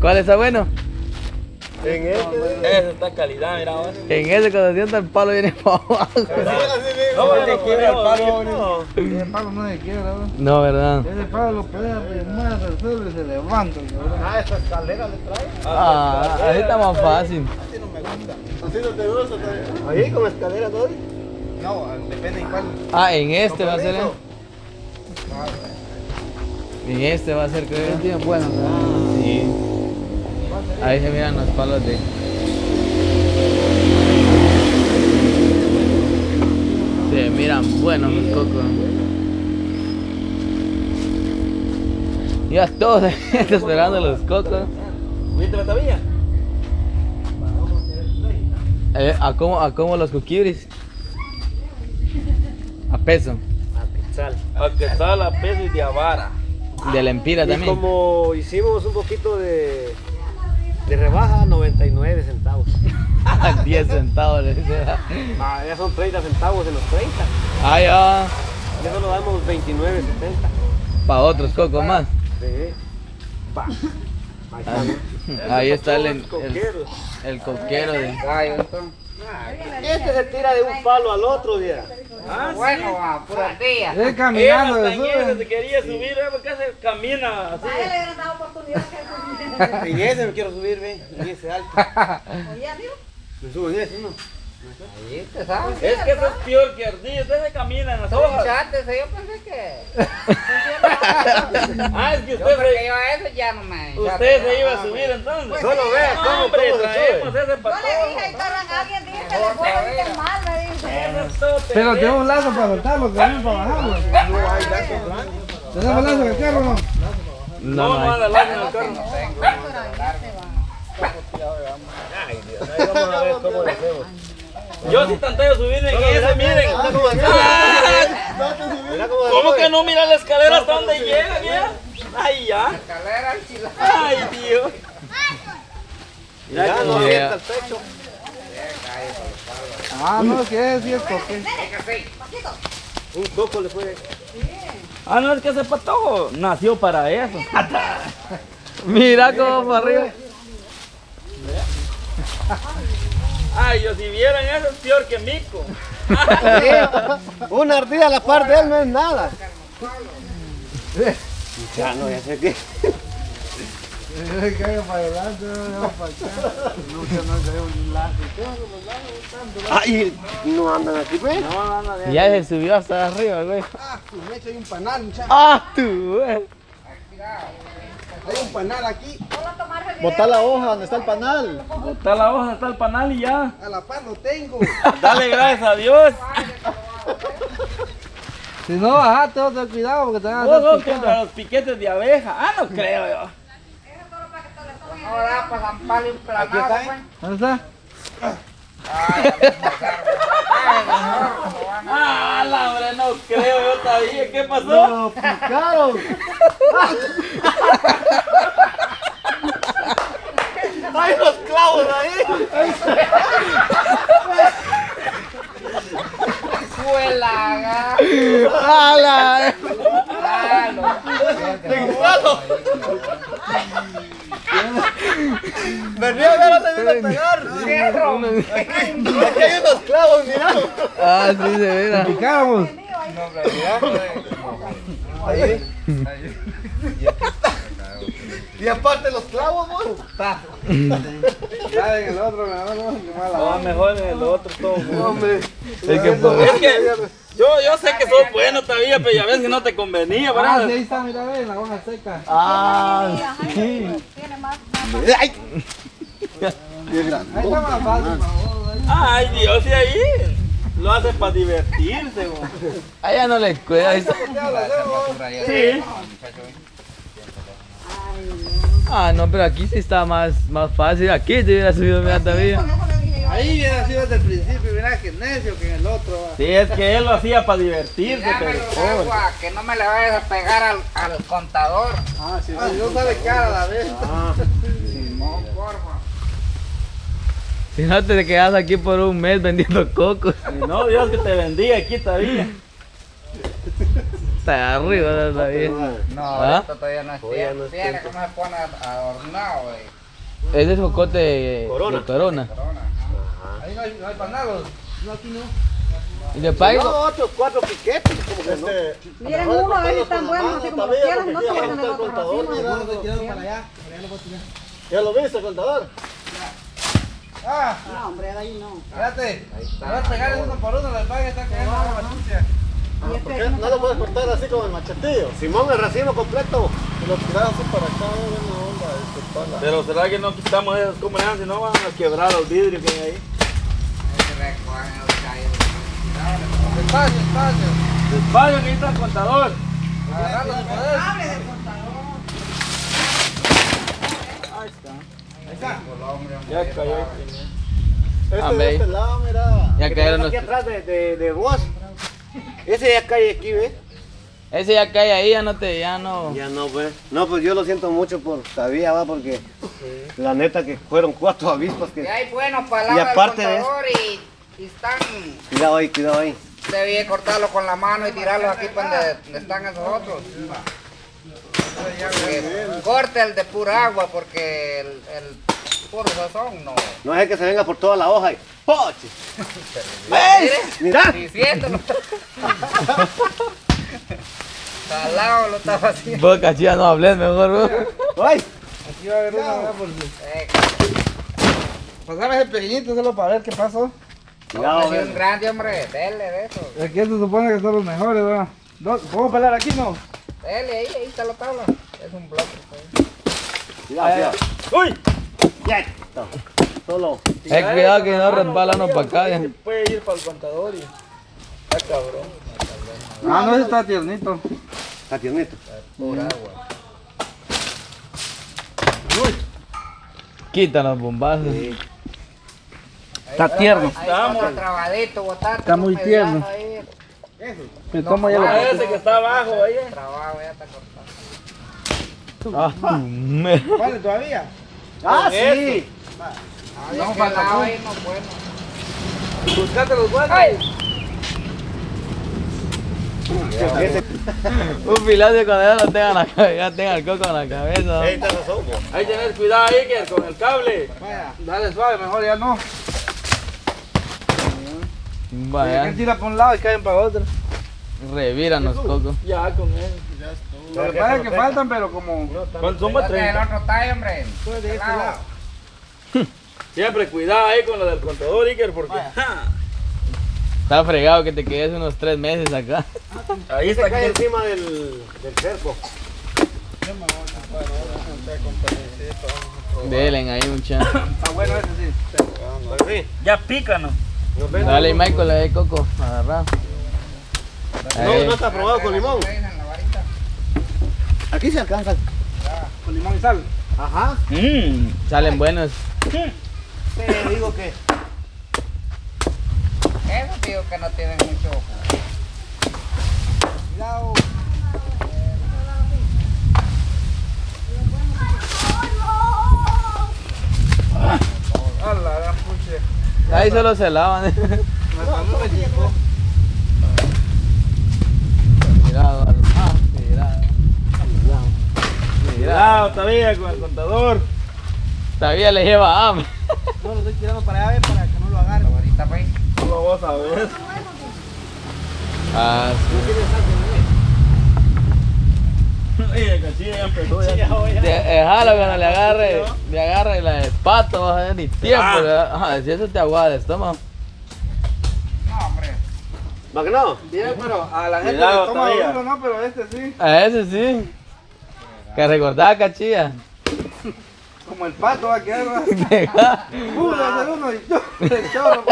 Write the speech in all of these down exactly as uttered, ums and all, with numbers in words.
¿Cuál está bueno? En este, ese está calidad, mira. En ese cuando sienta el palo viene para abajo. No, porque quiebra el palo, no. Ese palo no se quiebra, no, verdad. Ese palo lo puede arrimar, se resuelve y se levanta. Ah, esa escalera le trae. Ah, así está más fácil. Así no me gusta. Así no te gusta. Ahí con escalera todo. No, depende de cuál. Ah, en este va a ser. En este va a ser, creo. Bien, bueno. Sí. Ahí se miran los palos de... Se miran buenos los cocos. Ya todos esperando los cocos. ¿Viste la tabilla? Eh, ¿a, cómo, ¿A cómo los coquibris? A peso. A quetzal. A quetzal, a peso y de avara. De la empira también. Y como hicimos un poquito de... de rebaja, noventa y nueve centavos. diez centavos le dice. Ah, ya son treinta centavos en los treinta. Ah, ya. Ya solo damos veintinueve setenta. Para otros cocos más. Sí. Pa. Ahí, ah, ahí está el, el, el coquero de... Este se tira de un palo al otro día. Ah, bueno, sí. Va, por el día. Él caminando de eso. Se quería subir, ¿eh? Porque se camina así. Ahí le hubieran dado oportunidad que subir. En ese me quiero subir, ven. En ese alto. ¿Ahí arriba? Me subo en ese, ¿no? Ahí está, ¿sabes? Es que eso es peor que ardillo. Ustedes caminan las hojas. Yo pensé que... Ah, es que usted se... Yo a eso ya no me... Usted se iba a subir entonces. Solo vea cómo traemos ese patrón. Yo le dije al carran a alguien, dije que le puedo ir mal, me dice. Pero tengo un lazo para soltarlo, también para bajarlo. No hay lazo grande. ¿Tenemos lazo en el carro o no? No, no hay lazo en el carro. No tengo. Ay, Dios, ahí vamos a ver cómo lo hacemos. Yo sí tanteo subirme en ese, miren. ¿Cómo que no? Mira la escalera hasta donde llega, mira. Ahí ya. Ay, Dios. Ya no avienta el pecho. Ah, no, que es, sí es coco. Un coco le fue. Ah, no, es que ese pato nació para eso. Mira cómo para arriba. Ay, yo si vieran eso es peor que mico. Una ardilla a la par de él no es nada. Ya no, ya sé qué. Yo me caigo para adelante, yo me caigo para acá. Nunca no caigo un lazo. Ay, no andan aquí, güey. No andan aquí. Ya se subió hasta arriba, güey. Ah, tu mecha hay un panal, muchacho. Ah, tú, güey. Hay un panal aquí. Botá la hoja donde está el panal. Botá la hoja donde está el panal y ya. A la par lo tengo. Dale gracias a Dios. Si no bajaste, vas a tener cuidado porque te van a hacer picadas. No, no, contra los piquetes de abeja. Ah, no creo yo. Ahora para zamparle un planado. ¿Dónde está? Ah, la hombre, no creo yo todavía. ¿Qué pasó? Lo picaron. ¡Hay los clavos ahí! ¡Suela! ¡Hala! ¡Te guardo! ¡Venía a ver a tener que pegar! ¡Cierro! ¡Aquí hay unos clavos, mirá! ¡Ah, sí, se ve! ¡Picamos! ¡No, no, ahí! ¡Ahí! Y aparte los clavos, ¿no? Ya en el otro, mejor no, que mala. No, mejor en el otro todo, ¿no? Hombre. Es que, es que yo, yo sé que sos bueno todavía, pero ya ves que no te convenía, ¿verdad? Ah, sí, ahí está, mira, ve, la hoja seca. Ah, sí. Tiene más, más. Ay. Ahí está más fácil, ay, Dios, y ahí lo hace para divertirse, güey. Ah, ya no le cuida. Sí. Sí. Ah, no, pero aquí sí está más, más fácil. Aquí te hubiera subido, mira, todavía. Ahí hubiera sido desde el principio, mira que necio que en el otro. Va. Sí, es que él lo hacía para divertirse, pero agua, que no me le vayas a pegar al, al contador. Ah, sí, ah, sí, no sale cara a la vez. Ah, Simón, porfa. Si no te quedas aquí por un mes vendiendo cocos. No, Dios que te bendiga aquí todavía. Está arriba todavía. No, ¿ah? Esto todavía no es tiempo. Tiene que me pone adornado, güey. Ese es jocote de Corona. De Corona. Ahí no hay, no hay panados. No, aquí no. Y le pago otros cuatro piquetes. Miren, uno a veces tan bueno, así como quieras, no te van a negar otro. ¿Ya lo viste, contador? Ah, no, hombre, ahí no. Espérate, le vas a pegar uno por uno, la paga está cayendo agua sucia. ¿Por qué no lo puedes cortar así con el machetillo? Simón, el racimo completo. Y lo tiramos para acá, una onda. Pero será que no quitamos esas comunidades, si no van a quebrar los vidrios que hay ahí. Despacio, despacio. Despacio, que está el contador. Agarralo de poder. Abre el contador. Ahí está. Ahí está. Ya cayó. Este de este lado, mira. Ya cayeron los... Aquí atrás de, de, de vos. Ese ya cae aquí, ¿ves? Ese ya cae ahí, ya no te... Ya no, ya no, pues. No, pues yo lo siento mucho por Tavía, va, porque... Sí. La neta que fueron cuatro avispas que... Y hay buenas palabras del contador y... Y están... Cuidado ahí, cuidado ahí. Usted viene cortarlo con la mano y tirarlo aquí para donde están esos otros. Corte el de pura agua porque el, el puro sazón no... No es el que se venga por toda la hoja y... ¡Poche! ¿Ves? ¡Mirá! Diciéndolo. Salado lo estaba haciendo. Vos, cachilla, no hables mejor, bro. ¡Ay! Aquí va a haber una... Pasame ese pequeñito solo para ver qué pasó. Cuidado, hombre, un grande, hombre, dele de eso. Aquí se supone que son los mejores, ¿verdad? ¿No? ¿Podemos pelar aquí, no? Dele, ahí, ahí está la tabla. Es un bloque. Cuidado, cuidado. ¡Uy! ¡Ya! No. Solo. Es eh, cuidado que no resbalanos para acá. Se puede ir para el contador y... Está cabrón. Ah, no, ese está tiernito. Está tiernito. Por agua. ¡Uy! Quita los bombazos. Sí. Está tierno. Está trabadito, botar. Está muy tierno. Me tomo ya la ese que está abajo ahí. Trabajo, ya está cortado. Ah, ¿vale todavía? Ah, sí. No, para ahí no bueno. Buscate los guantes. Un piloto cuando ya lo tengan ya tenga el coco en la cabeza. Ahí está los ojos. Ahí tenés cuidado, Iker, con el cable. Dale suave, mejor ya no. Vaya. Que tira por un lado y caen para otro. Reviran los cocos. Ya, con él. Ya es todo. Lo que pasa es que faltan, pero como... Consuma treinta. El otro está, hombre. Pues de este lado. Siempre cuidado ahí con lo del contador, Iker, porque... Vaya. Está fregado que te quedes unos tres meses acá. Ahí está, cae encima del cerco. Delen ahí un chan. Ah, bueno, ese sí. Ya pícanos. Dale, Michael, le de coco, agarrado. No, no está probado con limón. Aquí se alcanza. Con limón y sal. Ajá. Mm, salen buenos. Te digo que... Eso digo que no tienen mucho. Cuidado. A la gran puche. Ahí solo se lavan. ¿Eh? Mirado, al... ah, mirado. Mirado. Mirado, todavía con el contador. Todavía le lleva hambre. No, lo estoy tirando para allá para que no lo agarre. Ahorita, pues. No lo vas a ver. Ah, sí. Oye, cachilla ya empezó. Déjalo que no le agarre. Le agarre la de pato, vas a ver ni tiempo. Ah. Si eso te aguada el estómago. No, hombre. ¿Va que no? Bien, pero a la gente le toma uno, no, pero a este sí. A ese sí. Que recordaba, cachilla. Como el pato va a quedar. Uno, hacer uno y todo. El chorro,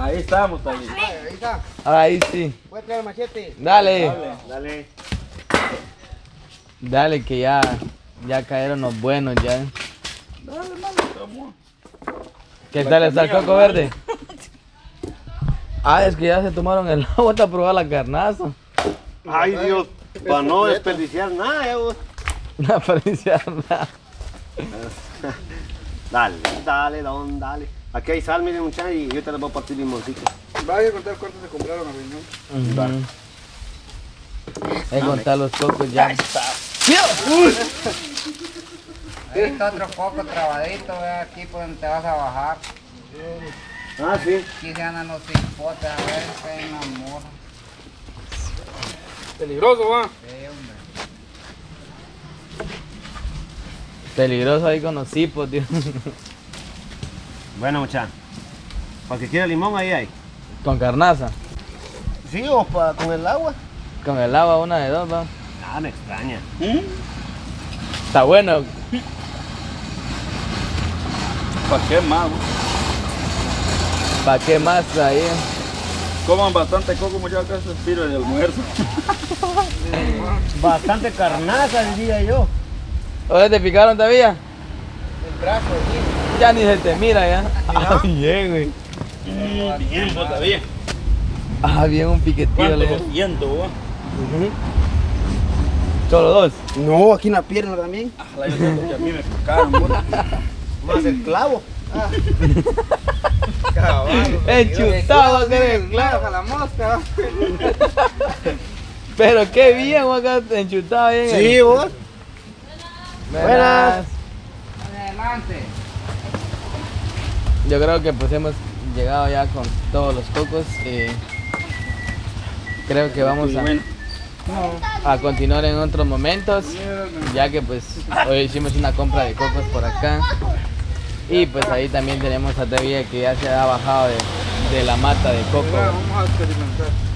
ahí estamos también. Ahí está. Ahí sí. Voy a traer el machete. Dale. Dale. Dale que ya, ya cayeron los buenos ya. Dale, mano. ¿Qué tal está el coco verde? Ah, es que ya se tomaron el agua para probar la carnaza. Ay, Dios, para no desperdiciar nada, eh, vos. No desperdiciar nada. Dale, dale, don, dale. Aquí hay sal, miren muchachos, y yo te la voy a partir limoncito. Vaya a contar cuántos se compraron, amigo. Va. He contado los cocos ya. ¡Uy! Está otro coco trabadito, ve aquí por donde te vas a bajar. Ah, sí. Aquí ganan los cipotes, a ver, se enamora. Peligroso, va. Sí, hombre. Peligroso ahí con los cipos, tío. Bueno, muchachos. Para que quiera limón, ahí hay. ¿Con carnaza? Sí, o pa, con el agua. Con el agua, una de dos, va. Ah, me extraña. ¿Mm? Está bueno. ¿Para qué más? ¿Para qué más ahí? Coman bastante coco, muchachos, aspiro en el almuerzo. Bastante carnaza, diría yo. ¿Oye, te picaron todavía? El brazo, tío. Ya ni se te mira, ya. Ah, bien, güey. Mm, bien, todavía. Ah, bien, un piquetillo. ¿Cuánto ciento, vos? ¿Solo dos? No, aquí en la pierna también. Ah, la yo siento que a mí me picaron, vos. Más el clavo. Ah. Caballo, el chutado que le clavo a la mosca. Pero qué bien, vos acá enchutado bien. Sí, vos. Buenas. Buenas. Adelante. Yo creo que pues hemos llegado ya con todos los cocos y creo que vamos a, a continuar en otros momentos, ya que pues hoy hicimos una compra de cocos por acá y pues ahí también tenemos a Tevilla que ya se ha bajado de, de la mata de coco. Vamos a experimentar.